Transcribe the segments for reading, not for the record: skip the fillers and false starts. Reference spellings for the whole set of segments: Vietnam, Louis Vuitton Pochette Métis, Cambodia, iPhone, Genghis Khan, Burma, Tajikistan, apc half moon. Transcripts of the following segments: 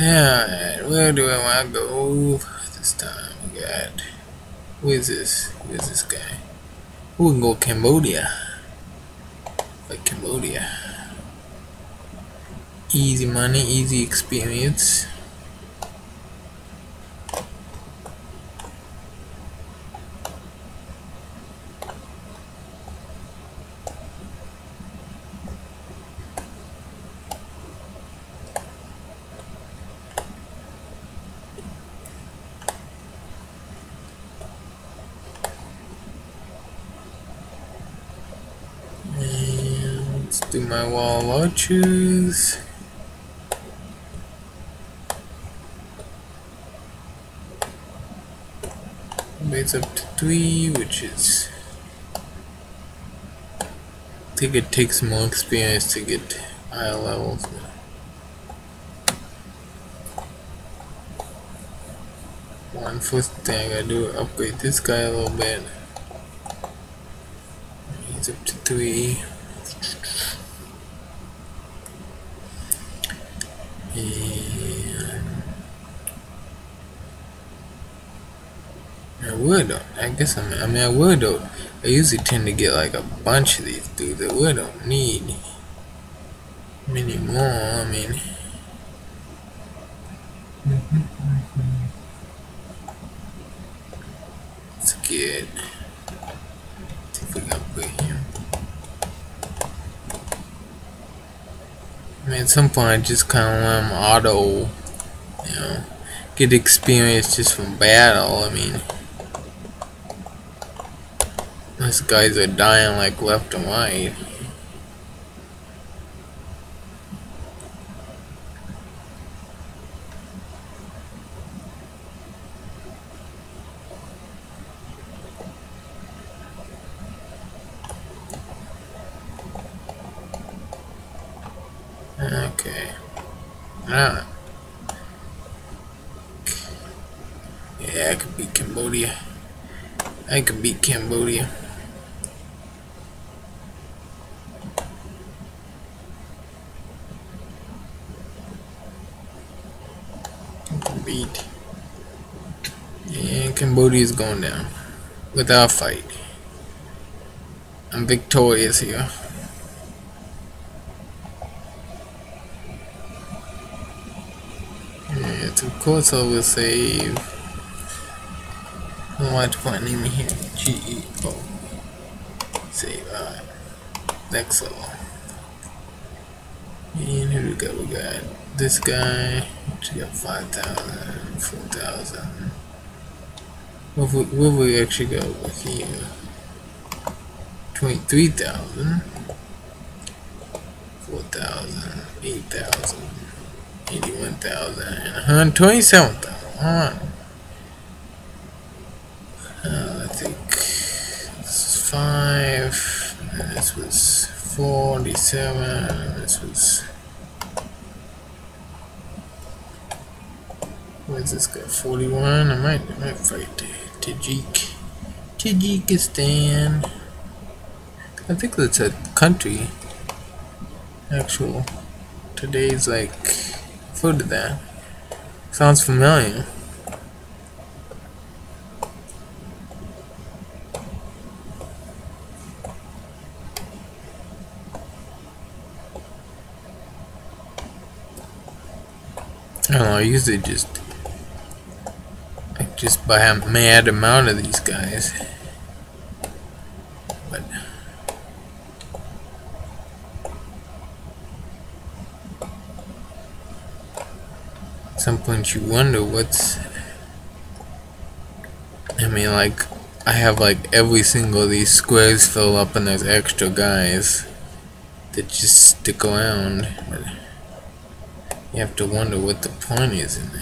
Alright, where do I want to go this time? God, who is this? Who is this guy? Who can go Cambodia? Like Cambodia. Easy money, easy experience. Do my wall watches. It's up to 3, which is, I think it takes more experience to get higher levels. One first thing I gotta do, upgrade this guy a little bit. He's up to 3. I would, I guess I would, I usually tend to get like a bunch of these dudes that we don't need many more. I mean, it's good. Let's see if we can upgrade him. I mean, at some point I just kind of want him auto, you know, get experience just from battle. I mean, these guys are dying like left and right. Okay. Ah. Yeah, I could beat Cambodia. I could beat Cambodia. Beat. And Cambodia is going down without a fight. I'm victorious here. And of course I will save. I don't want to put a name in here. GEO. Save. Alright. Next level. And here we go. We got this guy. We got 5,000, 4,000. Where will we actually go with here? 23,000, 4,000, 8,000, 81,000, and 127,000. Alright. I think this is 5, and this was 47, and this was. Where's this guy? 41. I might fight Tajikistan. I think that's a country. Actual. Today's like food of that. Sounds familiar. I don't know, I usually just by a mad amount of these guys, but at some point you wonder what's, I mean, like, I have like every single of these squares fill up and there's extra guys that just stick around, but you have to wonder what the point is in that.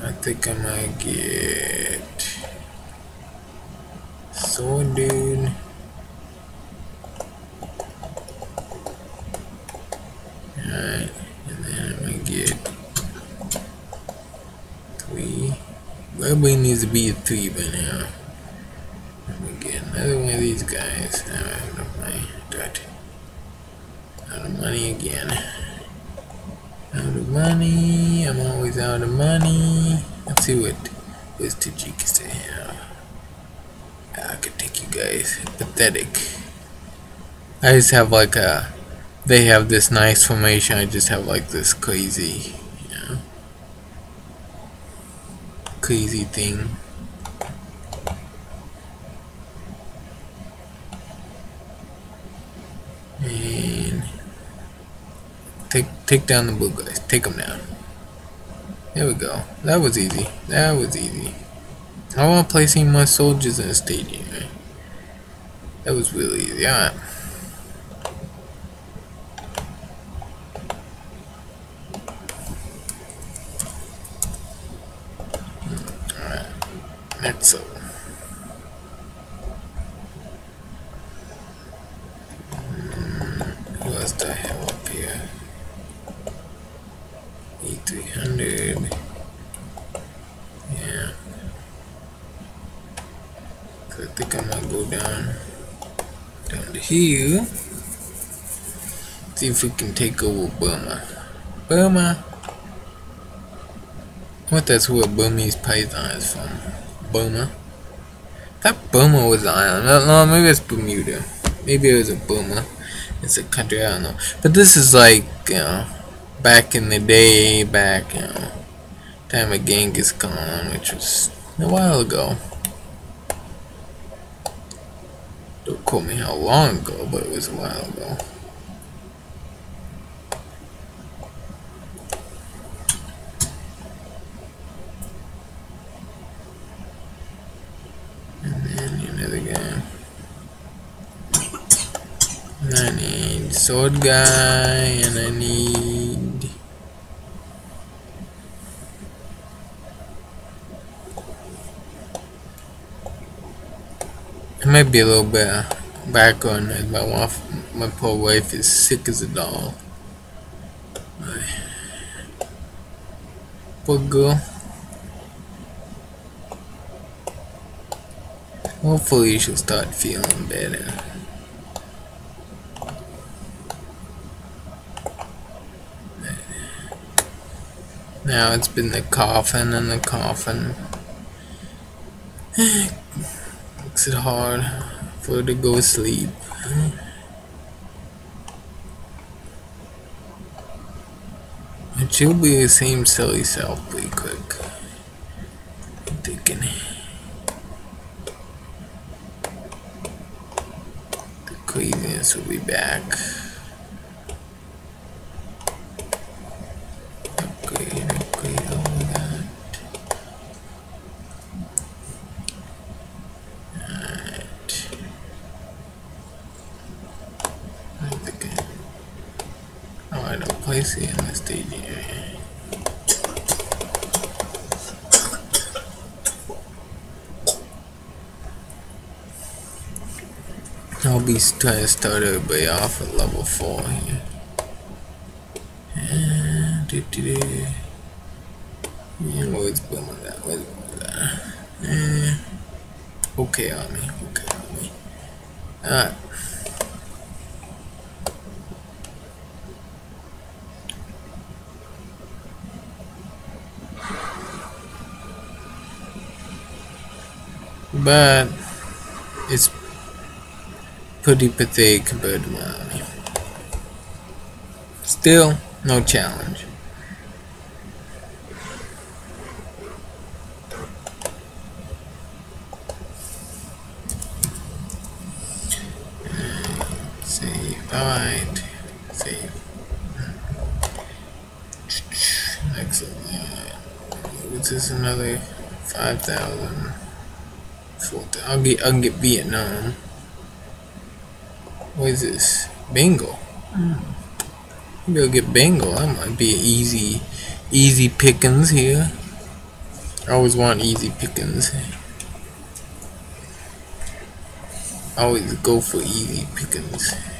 I think I might get sword dude. Alright, and then I might get Probably needs to be a 3 by now. Let me get another one of these guys. Now I have enough money. Got out of money again. Out of money. I'm always out of money. Let's see what is Tajikistan here. I could take you guys. Pathetic. I just have like a. They have this nice formation. I just have like this crazy. Crazy thing. And take down the blue guys. Take them down. There we go. That was easy. That was easy. I want placing my soldiers in a stadium. Right? That was really easy. Alright. That's all. Who else do I have up here? E300. Yeah. So I think I'm gonna go down to here. See if we can take over Burma. Burma. What? That's where Burmese python is from. Burma. I thought Burma was an island. No, maybe it's Bermuda. Maybe it was a Burma. It's a country, I don't know. But this is like, you know, back in the day, back, you know, time of Genghis Khan, which was a while ago. Don't quote me how long ago, but it was a while ago. I need sword guy, and I need I might be a little bit back on it, but my poor wife is sick as a doll. My poor girl. Hopefully she'll start feeling better. Now it's been the coffin and the coffin. Makes it hard for her to go to sleep. And she'll be the same silly self pretty quick. I'm thinking. The craziness will be back. In the stadium. I'll be trying to start everybody off at level 4 here. And where's Burma at? Where's Burma at? Okay, army. Okay, army. Alright. But it's pretty pathetic compared to my army. Still, no challenge. Save. Alright. Save. Excellent. What's this? Another 5,000. I'll get Vietnam. What is this? Bengal. Maybe I'll get Bengal. That might be an easy pickings here. I always want easy pickings. I always go for easy pickings.